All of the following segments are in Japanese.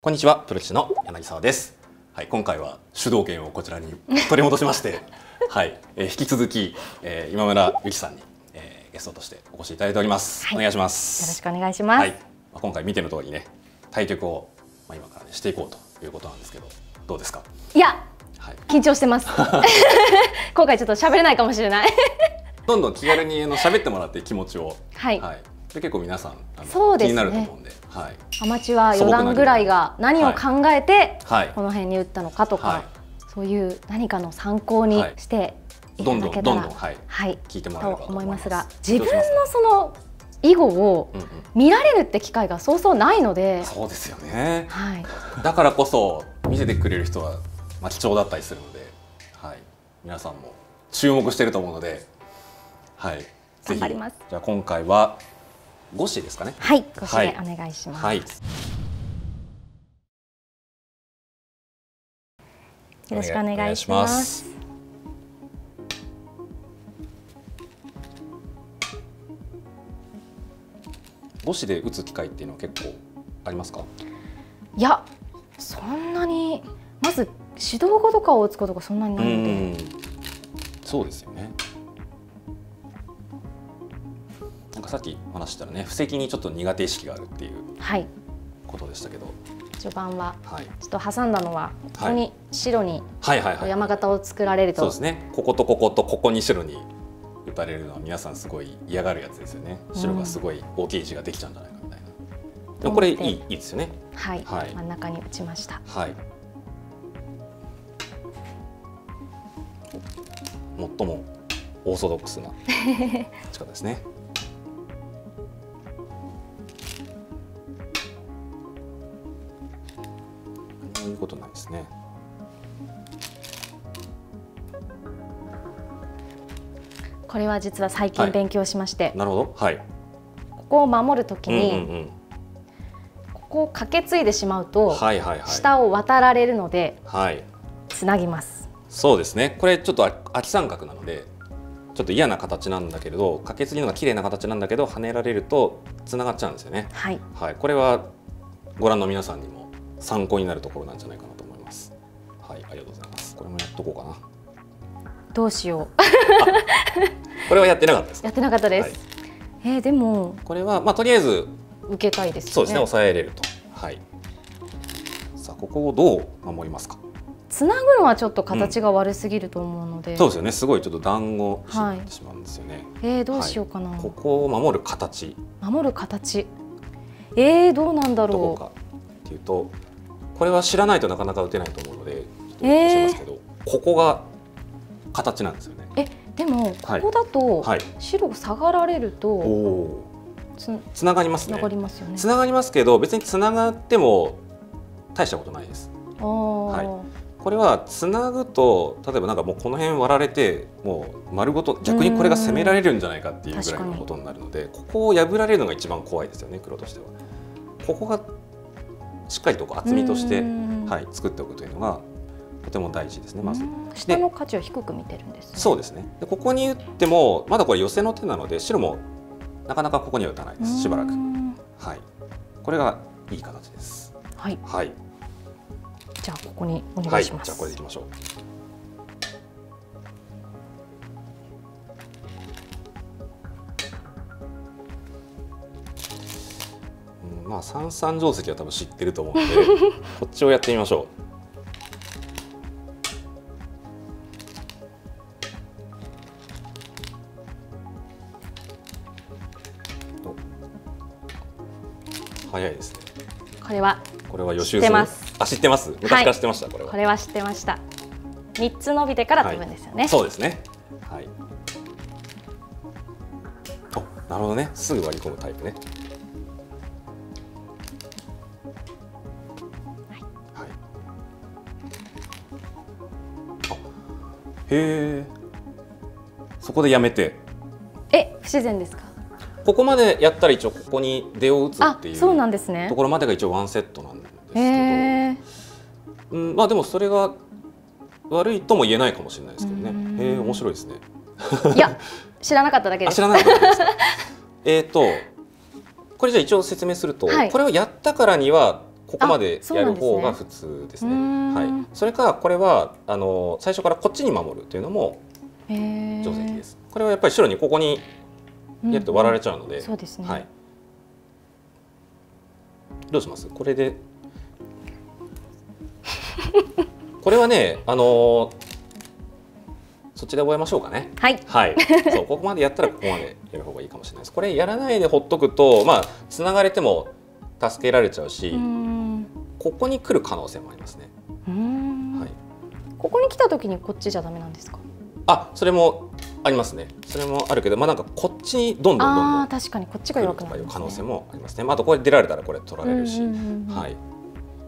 こんにちは、プロ棋士の柳沢です。はい、今回は主導権をこちらに取り戻しまして、はい、引き続き、今村ゆきさんに、ゲストとしてお越しいただいております。はい、お願いします。よろしくお願いします。はい、まあ、今回見ての通りね、対局を、まあ、今から、ね、していこうということなんですけど、どうですか。いや、はい、緊張してます。今回ちょっと喋れないかもしれない。どんどん気軽に喋ってもらって気持ちを。はい。はい、結構皆さん気になると思うんで、アマチュア四段ぐらいが何を考えてこの辺に打ったのかとか、そういう何かの参考にしていただけたら聞いてもらえればと思いますが、自分のその囲碁を見られるって機会がそうそうないので、そうですよね。だからこそ見せてくれる人は貴重だったりするので、皆さんも注目していると思うので、頑張ります。じゃあ今回は5子ですかね。はい、5子でお願いします。はい、よろしくお願いします。5子で打つ機会っていうのは結構ありますか？いや、そんなにまず指導碁とかを打つことがそんなにないので。そうですよね。さっき話したらね、布石にちょっと苦手意識があるっていうことでしたけど、序盤はちょっと挟んだのはここに白に山形を作られると、そうですね、こことこことここに白に打たれるのは皆さんすごい嫌がるやつですよね。白がすごい大きい地ができちゃうんじゃないかみたいな、でもこれいいですよね。はい、真ん中に打ちました。はい、最もオーソドックスな打ち方ですね。いうことなんですね。これは実は最近勉強しまして、はい、なるほど、はい、ここを守るときにここを駆け継いでしまうと下を渡られるのでつなぎます。そうですね。これちょっと空き三角なのでちょっと嫌な形なんだけれど、駆け継ぎのが綺麗な形なんだけど跳ねられるとつながっちゃうんですよね。はい、はい、これはご覧の皆さんにも参考になるところなんじゃないかなと思います。はい、ありがとうございます。これもやっとこうかな。どうしよう。これはやってなかったです。やってなかったです。はい、でも。これは、まあ、とりあえず。受けたいですね。そうですね、抑えれると。はい。さあ、ここをどう守りますか。つなぐのはちょっと形が悪すぎると思うので。うん、そうですよね、すごいちょっと団子してしまうんですよね。はい、どうしようかな、はい。ここを守る形。守る形。どうなんだろう。どこかっていうと。これは知らないとなかなか打てないと思うので、ここが形なんですよね。でもここだと白下がられるとつながりますね。つながりますけど別につながっても大したことないです。はい、これはつなぐと例えばなんかもうこの辺割られてもう丸ごと逆にこれが攻められるんじゃないかっていうぐらいのことになるので、ここを破られるのが一番怖いですよね、黒としては。ここがしっかりと厚みとして、はい、作っておくというのがとても大事ですね。まず下の価値を低く見てるんですね。そうですね。でここに打ってもまだこれ寄せの手なので白もなかなかここには打たないです、しばらく。はい、これがいい形です。はい、はい、じゃあここにお願いします。はい、じゃあこれでいきましょう。まあ三々定石は多分知ってると思うのでこっちをやってみましょう。早いですね。これは予習してます。あ、知ってます。昔から知ってました。これは。これは知ってました。3つ伸びてから飛ぶんですよね。はい、そうですね。はい。お、なるほどね。すぐ割り込むタイプね。へえ、そこでやめて。不自然ですか。ここまでやったら一応ここに出を打つっていう。そうなんですね。ところまでが一応ワンセットなんですけど。まあでもそれが悪いとも言えないかもしれないですけどね。面白いですね。いや、知らなかっただけです。知らなかったです。これじゃあ一応説明すると、これをやったからにはここまでやる方が普通ですね。はい。それからこれは最初からこっちに守るというのも定石です。これはやっぱり白にここにやると割られちゃうので。そうですね。はい。どうします？これで。これはね、そっちで覚えましょうかね。はい。はい。そう、ここまでやったらここまでやる方がいいかもしれないです。これやらないでほっとくと、まあ繋がれても助けられちゃうし、ここに来る可能性もありますね。はい。ここに来た時にこっちじゃダメなんですか？あ、それもありますね。それもあるけど、まあなんかこっちにどんどん。ああ、確かにこっちが弱くなる可能性もありますね。まあ、あとこれ出られたらこれ取られるし、はい。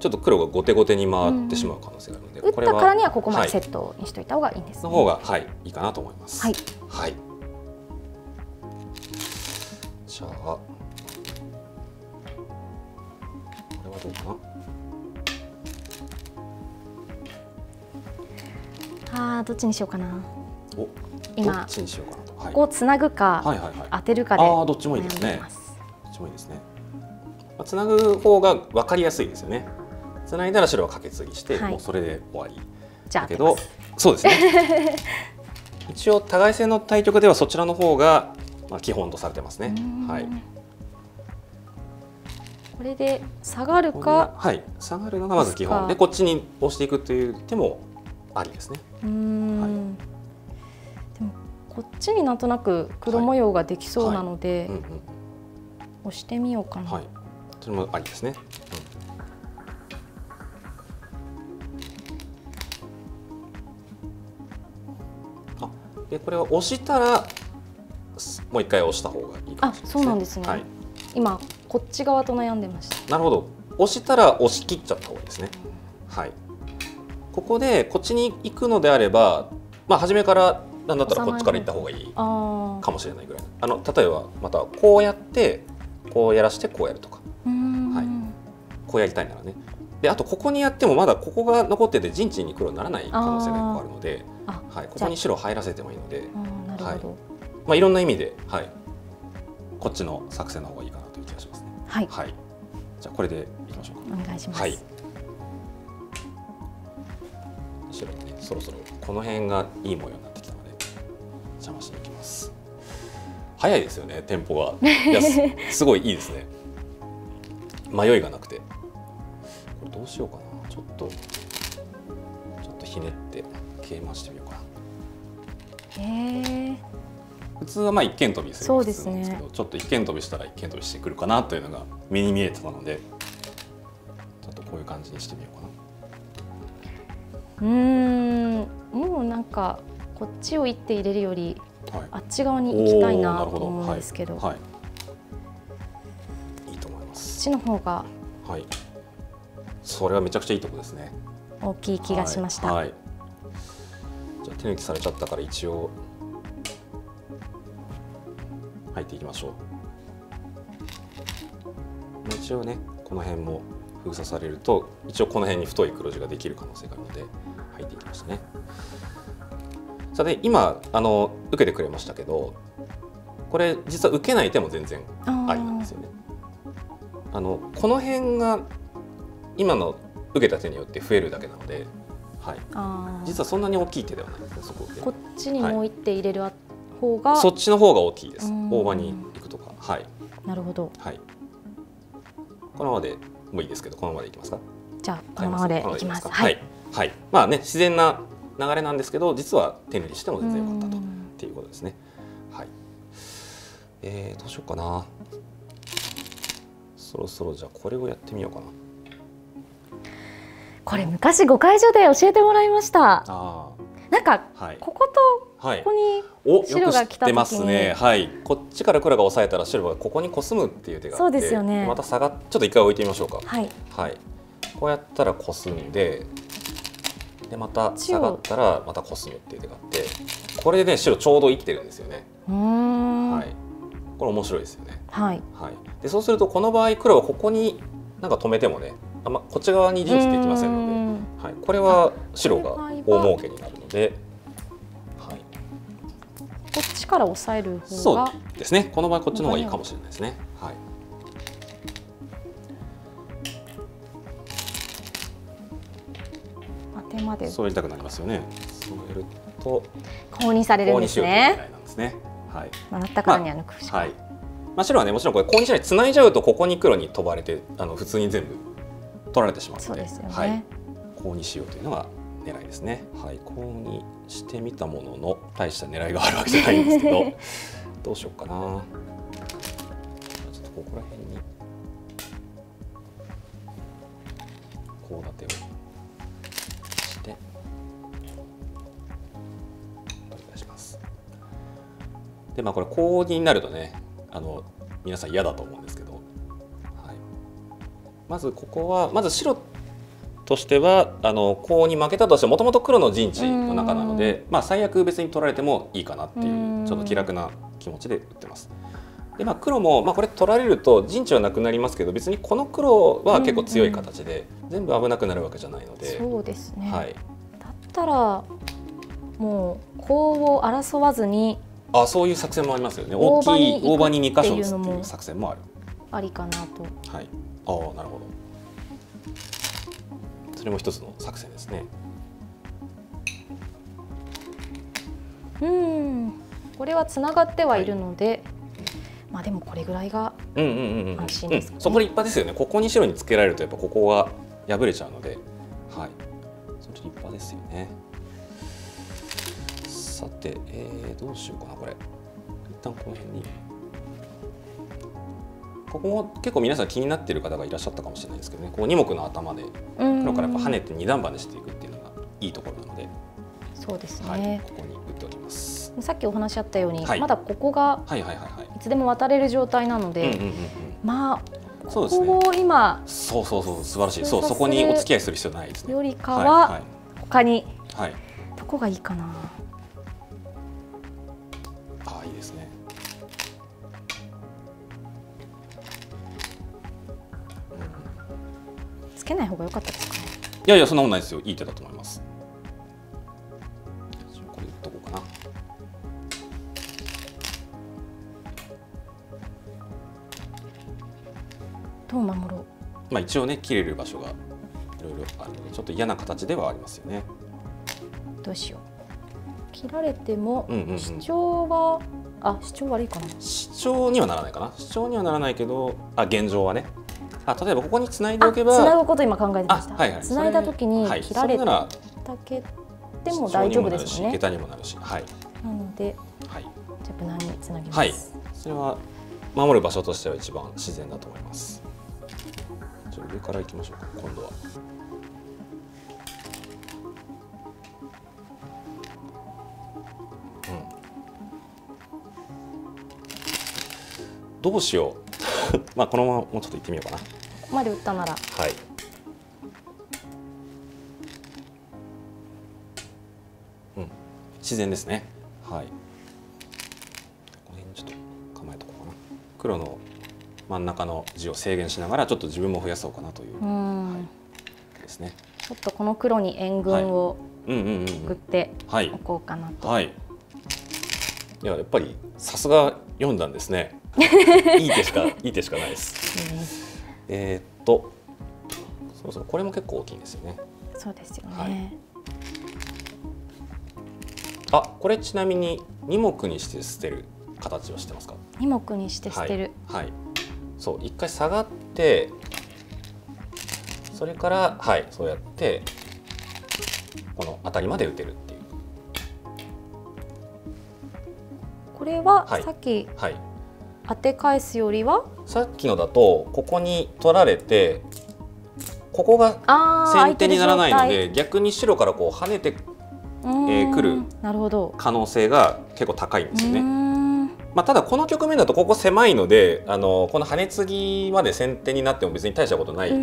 ちょっと黒が後手後手に回ってしまう可能性があるので、打ったからにはここまでセットにしといた方がいいんですね。の方がはいいいかなと思います。はい。はい。じゃあこれはどうかな。ああ、どっちにしようかな。お、今どっちにしようかなと。ここをつなぐか当てるかで悩んでいます。ああ、どっちもいいですね。どっちもいいですね。つなぐ方がわかりやすいですよね。繋いだら白はカケツギして、はい、もうそれで終わり。じゃあだけど、そうですね。一応互い戦の対局ではそちらの方がまあ基本とされてますね。はい。これで下がるか、はい、下がるのがまず基本で、こっちに押していくという手もありですね。はい、でもこっちになんとなく黒模様ができそうなので、押してみようかな。はい、それもありですね。でこれを押したらもう一回押した方がいいかもしれないですね。あ、そうなんですね。はい、今こっち側と悩んでました。なるほど。押したら押し切っちゃった方がいいですね。はい。ここでこっちに行くのであれば、まあ初めからなんだったらこっちから行った方がいいかもしれないぐらい。例えばまたこうやってこうやらしてこうやるとか、はい。こうやりたいならね。であとここにやってもまだここが残ってて陣地に黒にならない可能性が結構あるので、はい、ここに白入らせてもいいので、はい、まあいろんな意味で、はい、こっちの作戦の方がいいかなという気がしますね。はい、はい、じゃあこれでいきましょうか。お願いします。はい、白ね、そろそろこの辺がいい模様になってきたので邪魔しに行きます。早いですよね、テンポが。いや、すごいいいですね。迷いがなくて。どうしようかな、ちょっとひねって桂馬してみようかな。普通はまあ一間飛びするんですけど、ね、ちょっと一間飛びしたら一間飛びしてくるかなというのが目に見えてたので、ちょっとこういう感じにしてみようかな。もうなんかこっちを一手入れるより、はい、あっち側に行きたいなと思うんですけど、はいはい、いいと思います。こっちの方が、はい、それはめちゃくちゃいいとこですね。大きい気がしました。はいはい、じゃあ手抜きされちゃったから一応入っていきましょう。一応ね、この辺も封鎖されると一応この辺に太い黒地ができる可能性があるので入っていきましたね。さて今受けてくれましたけど、これ実は受けない手も全然ありなんですよね。この辺が今の受けた手によって増えるだけなので、はい、実はそんなに大きい手ではないですね。そこでこっちにもう一手入れる方が、はい、そっちの方が大きいです。大場に行くとか、はい。なるほど。はい。このままでもいいですけど、このままでいきますか。じゃあこのままでいきます。はい。はい。まあね、自然な流れなんですけど、実は手塗りしても全然良かったとっていうことですね。はい。どうしようかな。そろそろじゃあこれをやってみようかな。これ昔碁会所で教えてもらいました。なんか、はい、こことここに白が来た時に、よく知ってますね。はい、こっちから黒が押さえたら白がここにコスむっていう手があって、そうですよね。また下がちょっと一回置いてみましょうか。はい、はい。こうやったらコスんで、でまた下がったらまたコスむっていう手があって、これでね白ちょうど生きてるんですよね。はい。これ面白いですよね。はい。はい。でそうするとこの場合黒はここになんか止めてもね。こっち側に陣地できませんので、はい、これは白が大儲けになるので、はい、こっちから押さえる方がそうですね。この場合こっちの方がいいかもしれないですね。はい、手までそうやりたくなりますよね。そうやるとコウにされるんですね。もらったからには抜くしかない。白はね、もちろんこれコウにしないでつないじゃうと、ここに黒に飛ばれて普通に全部取られてしまうので、コウにしようというのが狙いですね。コウにしてみたものの大した狙いがあるわけじゃないんですけどどうしようかな。ちょっとここら辺にコウ立てをして取り出します。で、まあこれコウになるとね、皆さん嫌だと思うんですけど、まずここはまず白としてはコウに負けたとしてもともと黒の陣地の中なので、まあ最悪別に取られてもいいかなっていうちょっと気楽な気持ちで打ってます。で、まあ黒も、まあ、これ取られると陣地はなくなりますけど、別にこの黒は結構強い形で、全部危なくなるわけじゃないので。そうですね。だったらもうコウを争わずに。あ、そういう作戦もありますよね。大きい大場に2箇所打つっていう作戦もある。ありかなと。はい。ああ、なるほど。それも一つの作戦ですね。これはつながってはいるので。はい、まあでもこれぐらいが安心ですかね。そこ立派ですよね。ここに白につけられるとやっぱここは破れちゃうので、はい。それ立派ですよね。さて、どうしようかなこれ。一旦この辺に。ここも結構皆さん気になっている方がいらっしゃったかもしれないですけどね。こう2目の頭で黒からやっぱ跳ねて2段バネしていくっていうのがいいところなので。そうですね。はい、ここに打っておきます。さっきお話しあったように、まだここがいつでも渡れる状態なので、まあここを今、そう素晴らしい。そう、そこにお付き合いする必要ないですね。よりかは他にどこがいいかな。ああ、いいですね。つけない方が良かったですかね。いやいや、そんなもんないですよ。いい手だと思います。これ打っとこうかな。どう守ろう。まあ一応ね、切れる場所がいろいろあるので、ちょっと嫌な形ではありますよね。どうしよう。切られても主張は、主張悪いかな。主張にはならないかな。主張にはならないけど、現状はね。例えばここに繋いでおけば。繋ぐこと今考えてました。繋いだ時に切られただけでも大丈夫ですよね。桁にもなるし、なので、じゃあ無難に繋ぎます。それは守る場所としては一番自然だと思います。上から行きましょうか。今度はどうしようまあこのままもうちょっと行ってみようかな。ここまで打ったなら、はい、自然ですね。はい、この辺ちょっと構えとこうかな。黒の真ん中の地を制限しながら、ちょっと自分も増やそうかなという。ですね。ちょっとこの黒に援軍を送っておこうかなと。いや、やっぱりさすが4段ですね。いい手しかないです。そうそう、これも結構大きいんですよね。そうですよね。これちなみに2目にして捨てる形をしてますか。2目にして捨てる。そう、一回下がって、それから、そうやってこの当たりまで打てるっていう。これはさっき当て返すよりは、さっきのだとここに取られて、ここが先手にならないので、逆に白からこう跳ねてくる可能性が結構高いんですよね。まあただこの局面だとここ狭いので、このハネツギまで先手になっても別に大したことないか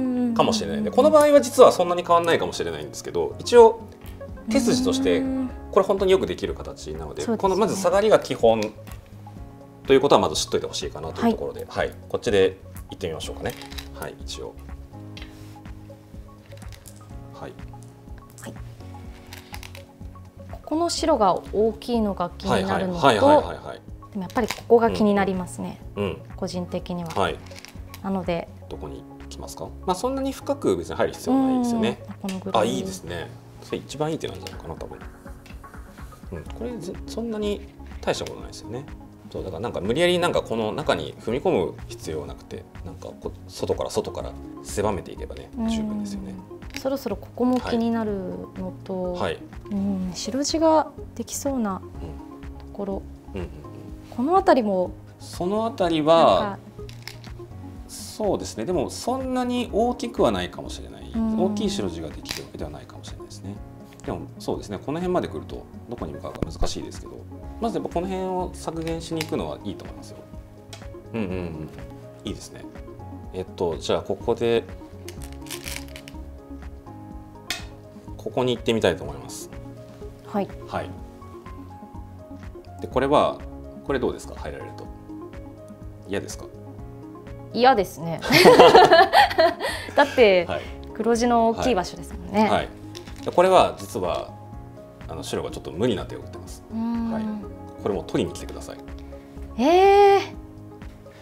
もしれないので、この場合は実はそんなに変わらないかもしれないんですけど、一応手筋としてこれ本当によくできる形なので、このまず下がりが基本ということはまず知っといてほしいかなというところで、こっちで行ってみましょうかね。一応この白が大きいのが気になるのと、やっぱりここが気になりますね。個人的には。なので。どこに来ますか。まあそんなに深く別に入る必要はないですよね。あ、いいですね。それ一番いい手なんじゃないかな多分。これそんなに大したことないですよね。そうだからなんか無理やりなんかこの中に踏み込む必要はなくて、なんか外から狭めていけばね十分ですよね。そろそろここも気になるのと、はいはい、白地ができそうなところ、この辺りもその辺りはそうですね。でもそんなに大きくはないかもしれない、大きい白地ができるわけではないかもしれないですね。でもそうですね、この辺まで来るとどこに向かうか難しいですけど、まずやっぱこの辺を削減しに行くのはいいと思いますよ。いいですね。じゃあここでここに行ってみたいと思います。はい。はい。でこれどうですか、入られると嫌ですか？嫌ですね。だって黒地の大きい場所ですもんね。はいはい、これは実は白がちょっと無理な手を打ってます。はい、これも取りに来てください。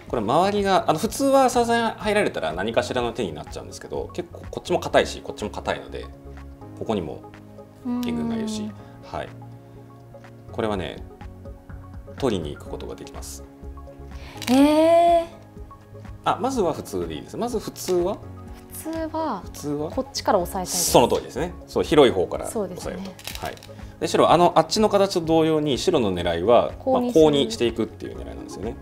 これ周りが普通はさすがに入られたら何かしらの手になっちゃうんですけど、結構こっちも硬いしこっちも硬いので、ここにも援軍がいるし、はい、これはね取りに行くことができます。まずは普通でいいです。まず普通はこっちから押さえたいです。その通りですね。そう、広い方から押さえると。はい。で白はあっちの形と同様に白の狙いはコウにしていくっていう狙いなんですよね。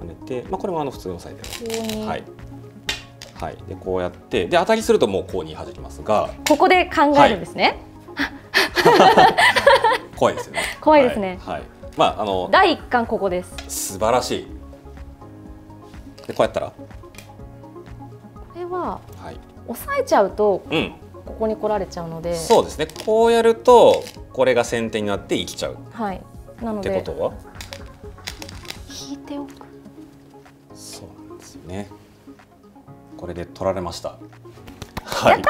跳ねて、これも普通に押さえてます。はい。はい。でこうやってで当たりするともうコウに弾きますが。ここで考えるんですね。怖いですよね。怖いですね。はい。第一感ここです。素晴らしい。でこうやったら。押さえちゃうと、ここに来られちゃうので、そうですね。こうやるとこれが先手になって生きちゃう。はい。なのでってことは引いておく。そうなんですよね。これで取られました。はい。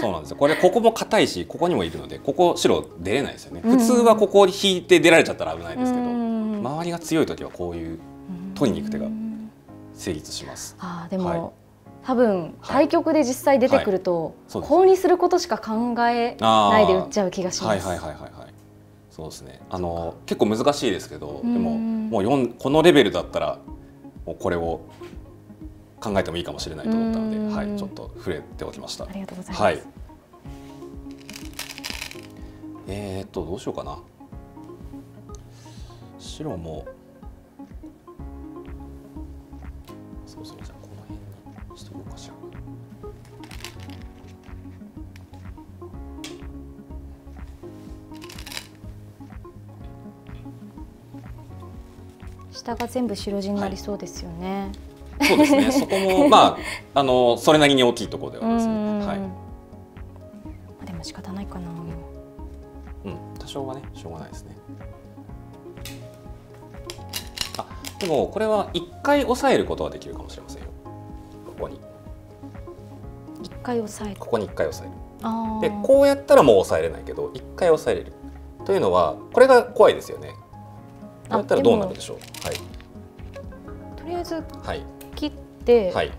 そうなんですよ。ここも硬いし、ここにもいるので、ここ白出れないですよね。普通はここを引いて出られちゃったら危ないですけど、周りが強い時はこういう取りに行く手が成立します。でも。はい、多分対局で実際出てくるとコウにすることしか考えないで打っちゃう気がします。そうですね。結構難しいですけど、でももうこのレベルだったらもうこれを考えてもいいかもしれないと思ったので、はい、ちょっと触れておきました。ありがとうございます。はい、どうしようかな。白もそうそう。下が全部白地になりそうですよね。はい、そうですね。そこもそれなりに大きいところではありますね。はい。でも仕方ないかな。多少はね、しょうがないですね。でもこれは一回押さえることはできるかもしれませんよ。ここに一回押さえる。ここに一回押さえる。で、こうやったらもう押さえれないけど、一回押さえれる。というのはこれが怖いですよね。だったらどうなるでしょう。はい。とりあえず切って、はい、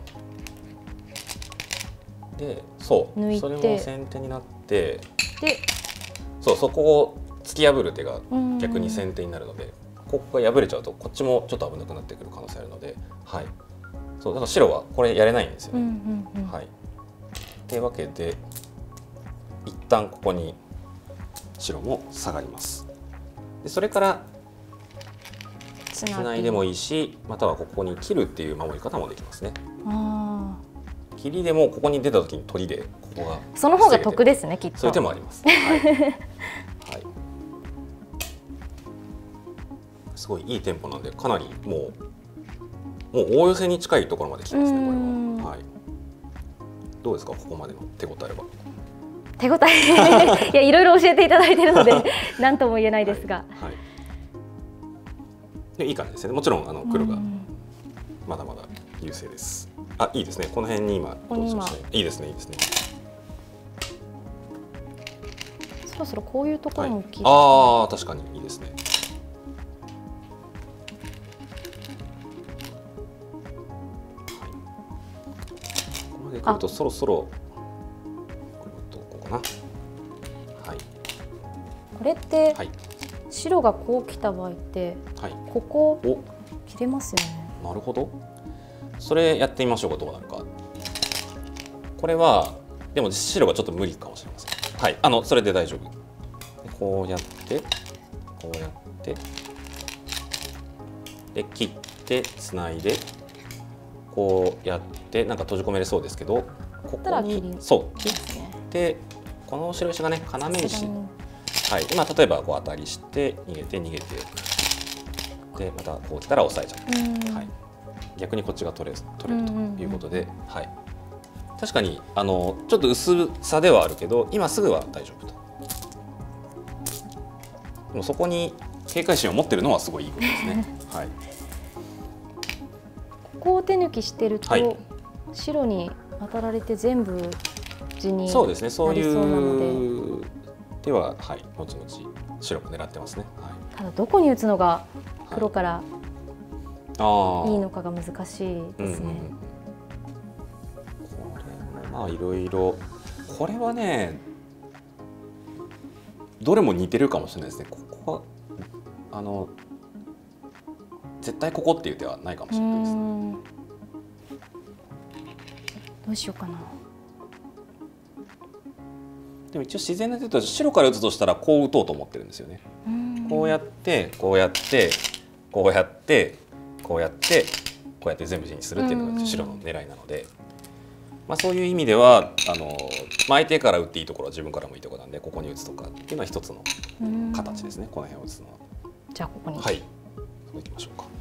で、そう、それも先手になって、で、そうそこを突き破る手が逆に先手になるので、ここが破れちゃうとこっちもちょっと危なくなってくる可能性あるので、はい。そうだから白はこれやれないんですよね。はい。というわけで一旦ここに白も下がります。でそれからつないでもいいし、またはここに切るっていう守り方もできますね。切りでもここに出た時に取りでここがその方が得ですね、きっと。そういう手もあります。はい。はい、すごいいいテンポなんで、かなりもう大寄せに近いところまで来てますね。これは。はい。どうですか、ここまでの手応えは。手応え、いやいろいろ教えていただいてるので何とも言えないですが。はい。はい、いい感じですね。もちろん黒がまだまだ優勢です。いいですね。この辺に今どうしましたね。いいですね、いいですね。そろそろこういうところも切る。確かにいいですね。はい、ここまで来るとそろそろこれとこかな。はい、これって、はい、白がこう来た場合って、はい、ここを切れますよね。なるほど、それやってみましょうか。どうなるか。これはでも白がちょっと無理かもしれません。はい、それで大丈夫。こうやってこうやってで切ってつないでこうやってなんか閉じ込めれそうですけど、ここにそう切ってこの白石がね要石、はい、でまあ例えばこうアタリして逃げて逃げてでまたこう来たら押さえちゃう、はい、逆にこっちが取れるということで、はい、確かにちょっと薄さではあるけど今すぐは大丈夫と。でもそこに警戒心を持ってるのはすごいいいことですね。はい、ここを手抜きしてると、はい、白に当たられて全部地になりそうなので、そうですね、そういう手は、はい、後々白も狙ってますね。はい、ただどこに打つのが黒からいいのかが難しいですね。まあいろいろこれはねどれも似てるかもしれないですね。ここは絶対ここっていう手はないかもしれないですね。どうしようかな。でも一応自然な手と白から打つとしたらこう打とうと思ってるんですよね。こうやってこうやってこうやってこうやってこうやって全部地にするっていうのが白の狙いなので。まあそういう意味では相手から打っていいところは自分からもいいところなんで、ここに打つとかっていうのは一つの形ですね。この辺を打つのは。じゃあここに。はい。行きましょうか。はい。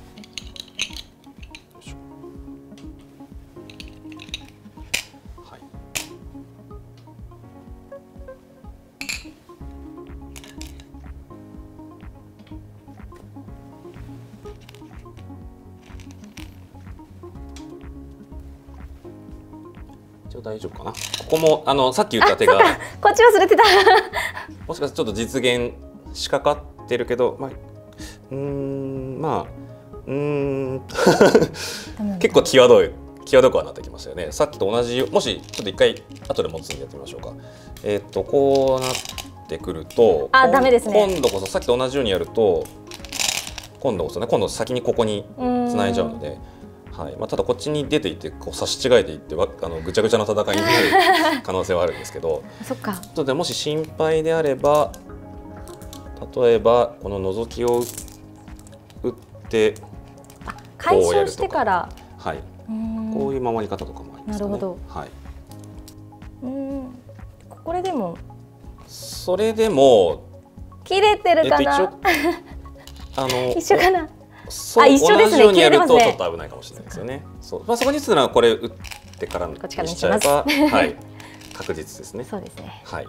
大丈夫かな。ここもさっき言った手がこっち忘れてたもしかしてちょっと実現しかかってるけど、まあ、結構際どくはなってきましたよね。さっきと同じ、もしちょっと一回後で持つんでやってみましょうか。こうなってくると、あ、ダメですね。今度こそさっきと同じようにやると今度こそね、今度先にここに繋いじゃうので。はい、まあ、ただこっちに出ていってこう差し違えていってぐちゃぐちゃな戦いになる可能性はあるんですけどそっか。でもし心配であれば、例えばこのノゾキを打って解消してから、はい、こういう守り方とかもありますね。なるほど、はい、これでもそれでも切れてるかな、一緒かな。そう、同じようにやるとちょっと危ないかもしれないですよね。そう、まあそこに打つのはこれ打ってからにしちゃえば、はい、確実ですね。そうですね。はい。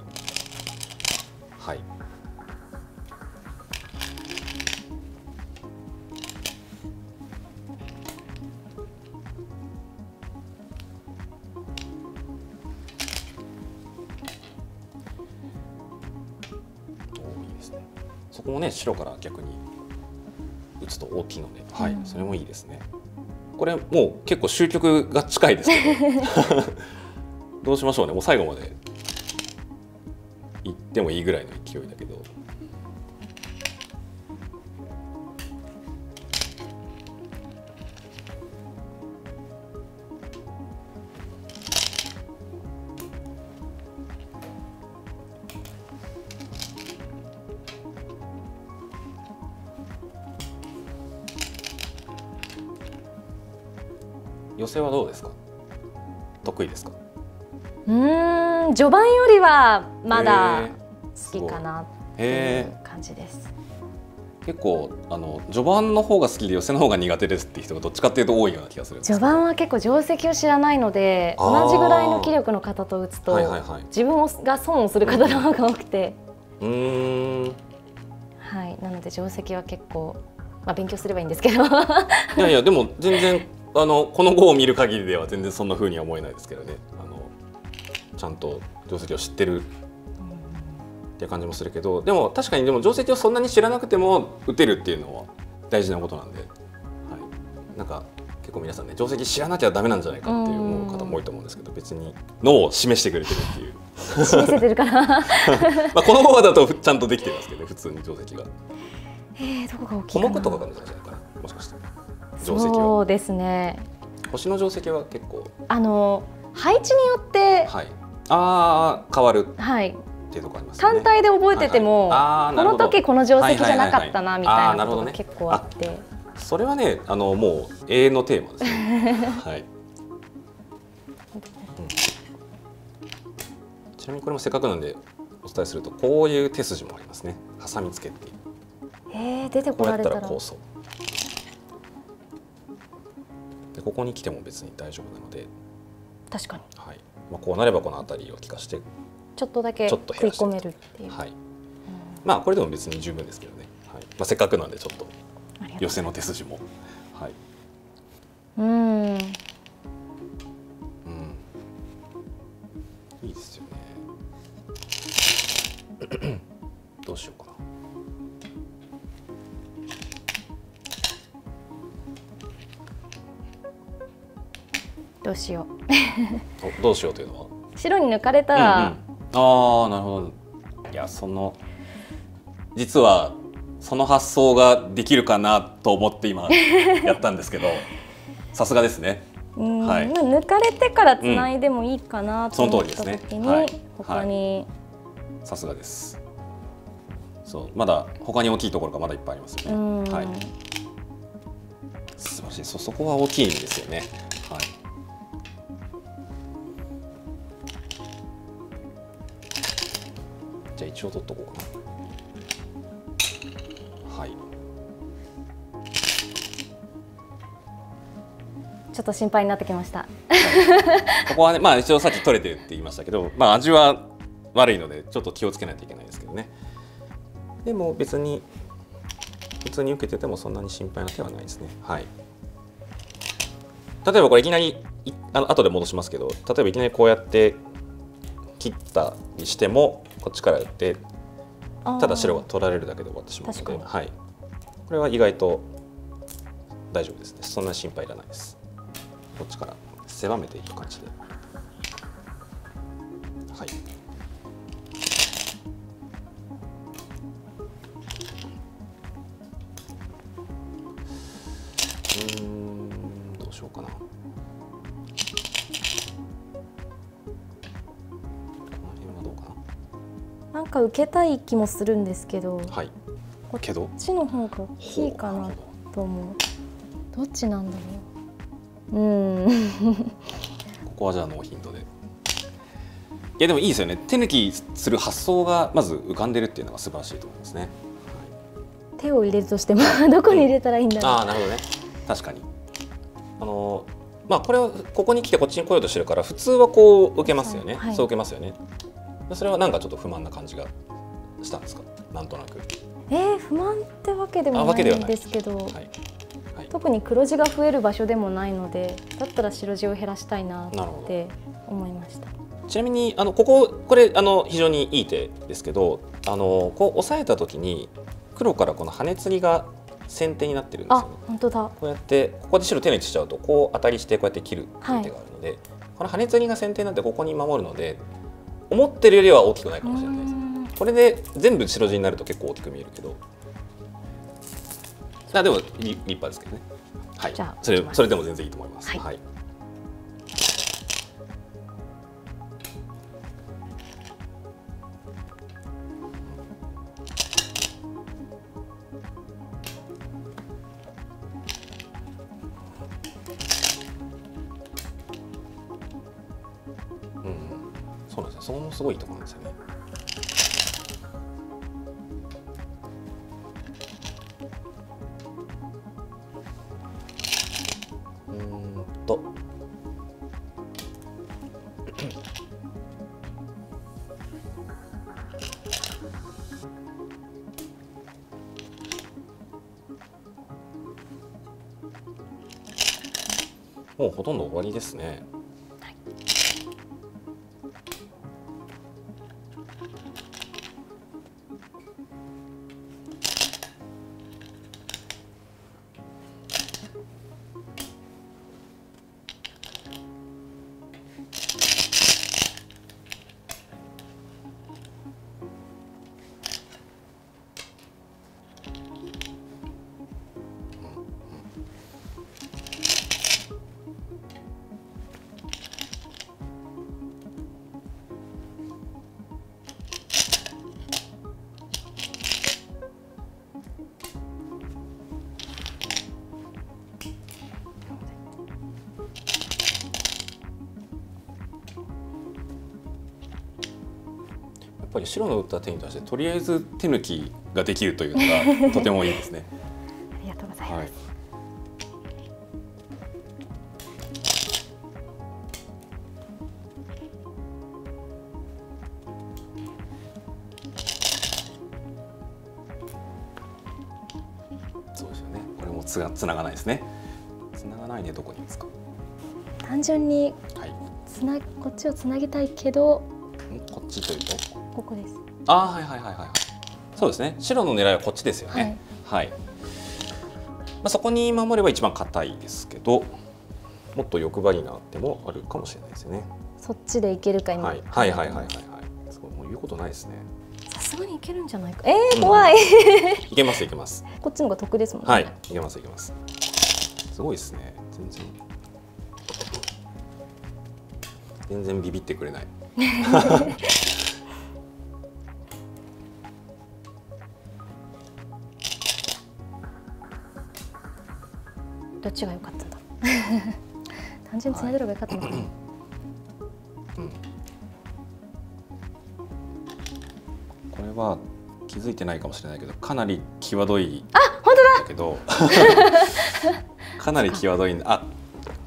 はい。いいですね。そこもね、白から逆に。打つと大きいので、はい、それもいいですね。これもう結構終局が近いですけどどうしましょうね。もう最後までいってもいいぐらいの勢いだけど、寄せはどうですか。得意ですか。序盤よりはまだ好きかなっていう感じです。結構序盤の方が好きで寄せの方が苦手ですって人がどっちかっていうと多いような気がするんですけど。序盤は結構定石を知らないので、同じぐらいの気力の方と打つと、はいはいはい、自分が損をする方の方が多くて、はい、なので定石は結構まあ勉強すればいいんですけど。いやいや、でも全然。この碁を見る限りでは全然そんな風には思えないですけどね。ちゃんと定石を知ってるっていう感じもするけど、でも確かにでも定石をそんなに知らなくても打てるっていうのは大事なことなんで、はい、なんか結構皆さんね定石知らなきゃダメなんじゃないかっていう思う方も多いと思うんですけど、別に脳を示してくれてるっていう示せてるかなまあこのままだとちゃんとできてますけどね、普通に定石が。どこが大きいかな。小目とかが出てるんじゃないかな、もしかして。定石は。そうですね。星の定石は結構。配置によって。はい。ああ、変わる。はい。単体で覚えてても、この時この定石じゃなかったなみたいなことが結構あって、ね、それはね、もう永遠のテーマですねはい、ちなみにこれもせっかくなんでお伝えすると、こういう手筋もありますね。ハサミつけて、出てこられたらこうそうで、ここに来ても別に大丈夫なので、確かに、はい、まあ、こうなればこの辺りを利かしてちょっとだけ食い込めるっていう。はい。まあこれでも別に十分ですけどね。はい。まあせっかくなんでちょっと寄せの手筋も。はい。いいですよね。どうしようかな。どうしよう。どうしようというのは。白に抜かれたら。ああ、なるほど。いや、実はその発想ができるかなと思って今やったんですけどさすがですね。はい、抜かれてから繋いでもいいかなと思った時に、他にさすがです。そう、まだ他に大きいところがまだいっぱいありますよね。はい。素晴らしい。そこは大きいんですよね。はい。じゃあ一応取っとこうかな。はい。ちょっと心配になってきました。ここはね、まあ一応さっき取れてるって言いましたけど、まあ味は悪いのでちょっと気をつけないといけないですけどね。でも別に普通に受けててもそんなに心配な手はないですね。はい。例えばこれいきなり後で戻しますけど、例えばいきなりこうやって切ったりしても。こっちから打って、ただ白が取られるだけで終わってしまうので、はい、これは意外と大丈夫ですね。そんな心配いらないです。こっちから狭めていく感じで、はい。どうしようかな。この辺はどうかな。なんか受けたい気もするんですけど、はい、こっちの方が大きいかなと思う。どっちなんだろう。ここはじゃあノーヒントで。いやでもいいですよね。手抜きする発想がまず浮かんでるっていうのが素晴らしいと思いますね。はい、手を入れるとしてもどこに入れたらいいんだろう。ああ、なるほどね。確かに。まあこれはここに来てこっちに来ようとしてるから、普通はこう受けますよね。はい、そう受けますよね。それはなんかちょっと不満な感じがしたんですか、なんとなく。不満ってわけでもないんですけど、特に黒地が増える場所でもないので、だったら白地を減らしたいなって思いました。ちなみにこれ非常にいい手ですけど、こう押さえた時に黒からこのハネツギが先手になってるんですよね。あ、本当だ。こうやってここで白手抜きしちゃうと、こう当たりしてこうやって切る手があるので、はい、このハネツギが先手になってここに守るので。思ってるよりは大きくないかもしれないです。これで全部白地になると結構大きく見えるけど。あ、でも立派ですけどね。はい。それでも全然いいと思います。はい。はい、それもすごいいいところなんですよね。もうほとんど終わりですね。ぱり白の打った手に対してとりあえず手抜きができるというのがとてもいいですね。ありがとうございます。はい、そうですよね。これもつながないですね。つながないね、どこに打つか。単純に、はい、こっちをつなぎたいけど。こっちというと。ここです。ああ、はいはいはいはい。そうですね。白の狙いはこっちですよね。はい。はい、まあ、そこに守れば一番硬いですけど。もっと欲張りな手もあるかもしれないですよね。そっちでいけるか今。はいはいはいはいはい。そう、もう言うことないですね。さすがにいけるんじゃないか。怖い。いけますいけます。こっちの方が得ですもんね。はい。いけますいけます。すごいですね。全然ビビってくれない。どっちが良かったんだろう。単純につなげれば良かったのかな。これは気づいてないかもしれないけど、かなり際どい。あ、本当だ。だけどかなり際どい。あ、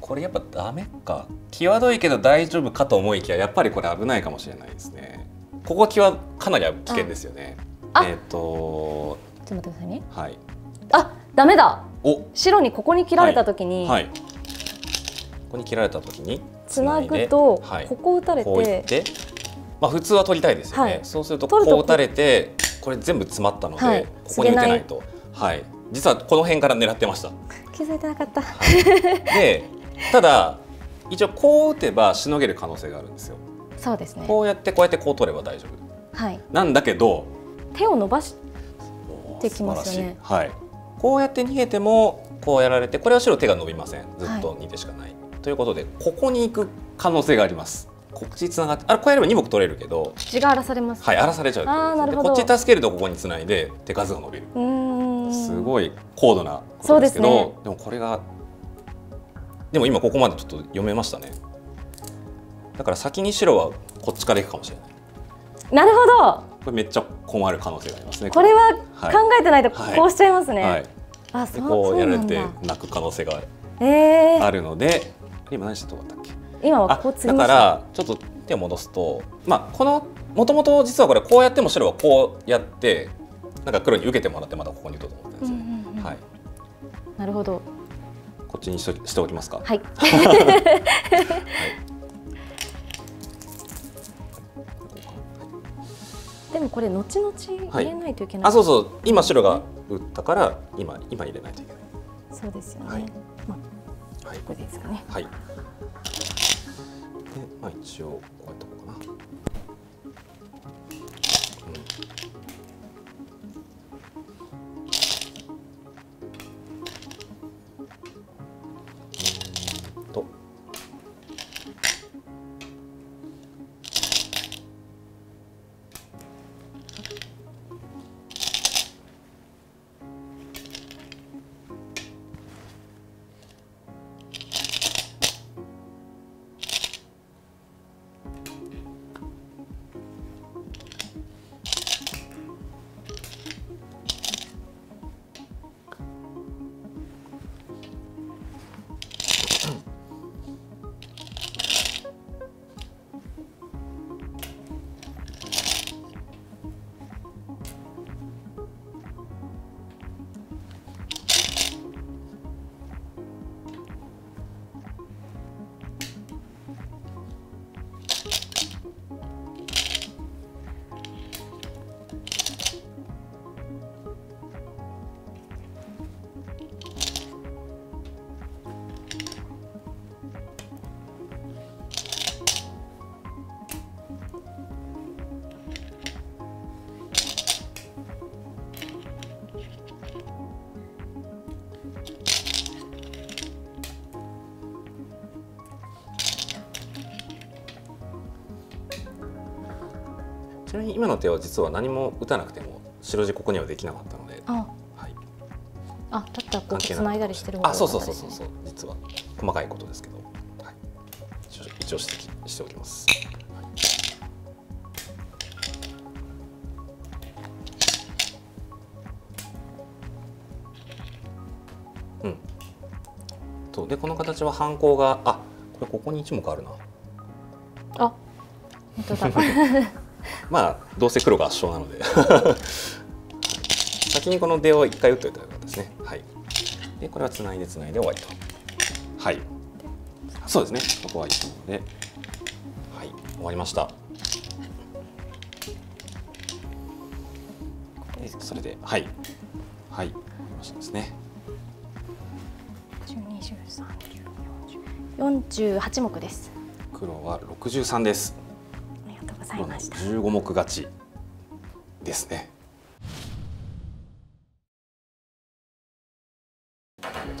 これやっぱダメか。際どいけど大丈夫かと思いきや、やっぱりこれ危ないかもしれないですね。ここ際かなり危険ですよね。ちょっと待ってくださいね。はい。あ、ダメだ。お、白にここに切られたときに、はい。ここに切られたときに繋ぐと、ここ打たれて、こういって、まあ普通は取りたいですよね。そうするとこう打たれて、これ全部詰まったので、ここに打てないと。はい。実はこの辺から狙ってました。気づいてなかった。で。ただ一応こう打てばしのげる可能性があるんですよ。そうですね。こうやってこう取れば大丈夫。はい。なんだけど手を伸ばしてきますよね。はい。こうやって逃げてもこうやられて、これは白手が伸びません。ずっと2手しかない。はい、ということでここに行く可能性があります。こっちつながって、あれこうやれば2目取れるけど。地が荒らされます。はい、荒らされちゃう。ああ、なるほど。こっち助けるとここにつないで手数が伸びる。すごい高度なことですけど、そうですね、でもこれが。でも今ここまでちょっと読めましたね。だから先に白はこっちからいくかもしれない。なるほど。これめっちゃ困る可能性がありますね。これは考えてないとこうしちゃいますね。はい。あ、そうなんだ。こうやられて泣く可能性があるので、今何してどうだったっけ？今はこう次に。だからちょっと手を戻すと、まあこの元々実はこれこうやっても白はこうやってなんか黒に受けてもらってまたここに打とうと思ってるんですよ。はい。なるほど。こっちにしておきますか。はい。でもこれ後々入れないといけない。はい、あ、そうそう。今白が打ったから今入れないといけない。そうですよね。はい。ここですかね。はい。で、まあ一応こうやっておこうかな。ちなみに今の手は実は何も打たなくても白地ここにはできなかったので、はい。あ、だったらこう繋いだりしてる方が。あ、そう、実は細かいことですけど、はい、一応指摘しておきます。はい、そうで、この形は反抗が、あ、これここに1目あるな。あ、本当だ。まあどうせ黒が圧勝なので先にこの出を1回打っておいた方がですね。はい。でこれはつないでつないで終わりと。はい。そうですね。ここはいいので、はい、終わりました。それで、はい、はい、ですね。48目です。黒は63です。ありがとうございました。15目勝ちですね。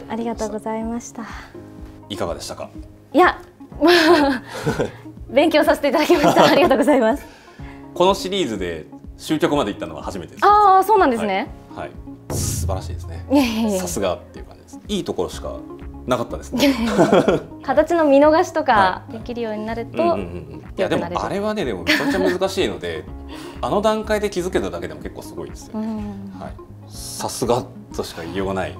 ありがとうございました。いかがでしたか。いや、勉強させていただきました。ありがとうございます。このシリーズで終局まで行ったのは初めてです。ああ、そうなんですね。はい、はい、素晴らしいですね。さすがっていう感じです。いいところしかなかったですね。形の見逃しとかできるようになると。いや、でも、あれはね、でも、めちゃくちゃ難しいので。あの段階で気づけただけでも結構すごいですよね。はい。さすがとしか言いようがない。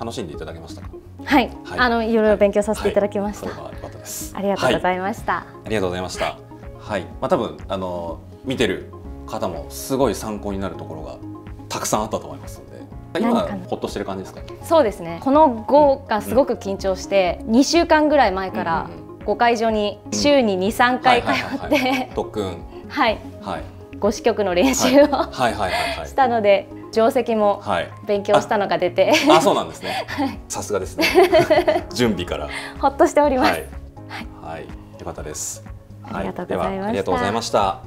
楽しんでいただけましたか。はい、はい、いろいろ勉強させていただきました。はいはい、それは良かったです。ありがとうございました。はい、ありがとうございました。はい、まあ、多分、見てる方もすごい参考になるところがたくさんあったと思いますので、今ほっとしてる感じですかね。そうですね。この碁がすごく緊張して、2週間ぐらい前から碁会場に週に2、3回通って特訓、はい、碁支局の練習をしたので、定石も勉強したのが出て、あ、そうなんですね。さすがですね。準備からほっとしております。はい、良かったです。ありがとうございました。